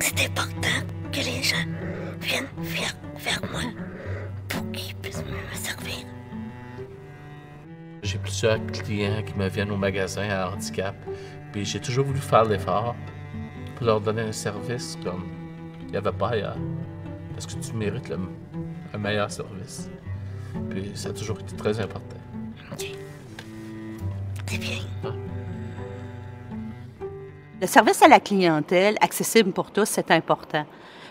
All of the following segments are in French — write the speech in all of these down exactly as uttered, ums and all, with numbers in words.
C'est important que les gens viennent vers, vers moi pour qu'ils puissent me servir. J'ai plusieurs clients qui me viennent au magasin à handicap, puis j'ai toujours voulu faire l'effort pour leur donner un service comme il n'y avait pas ailleurs. Parce que tu mérites le, un meilleur service. Puis ça a toujours été très important. OK. C'est bien. Ah. Le service à la clientèle, accessible pour tous, c'est important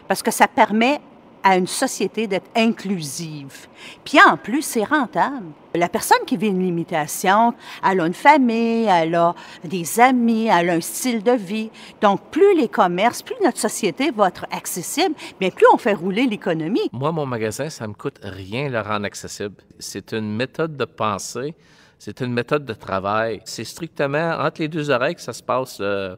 parce que ça permet à une société d'être inclusive. Puis en plus, c'est rentable. La personne qui vit une limitation, elle a une famille, elle a des amis, elle a un style de vie. Donc plus les commerces, plus notre société va être accessible, bien plus on fait rouler l'économie. Moi, mon magasin, ça ne me coûte rien le rendre accessible. C'est une méthode de pensée, c'est une méthode de travail. C'est strictement entre les deux oreilles que ça se passe. Euh,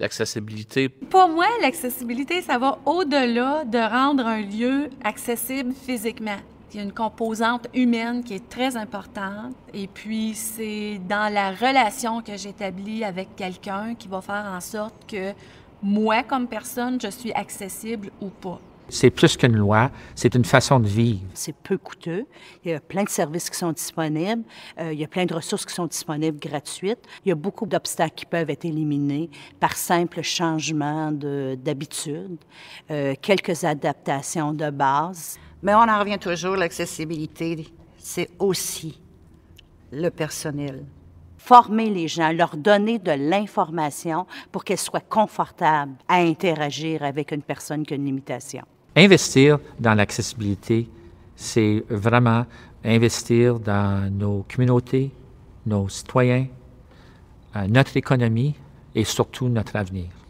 L'accessibilité. Pour moi, l'accessibilité, ça va au-delà de rendre un lieu accessible physiquement. Il y a une composante humaine qui est très importante et puis c'est dans la relation que j'établis avec quelqu'un qui va faire en sorte que moi, comme personne, je suis accessible ou pas. C'est plus qu'une loi, c'est une façon de vivre. C'est peu coûteux. Il y a plein de services qui sont disponibles. Euh, il y a plein de ressources qui sont disponibles gratuites. Il y a beaucoup d'obstacles qui peuvent être éliminés par simple changement d'habitude, euh, quelques adaptations de base. Mais on en revient toujours, l'accessibilité, c'est aussi le personnel. Former les gens, leur donner de l'information pour qu'elles soient confortables à interagir avec une personne qui a une limitation. Investir dans l'accessibilité, c'est vraiment investir dans nos communautés, nos citoyens, notre économie et surtout notre avenir.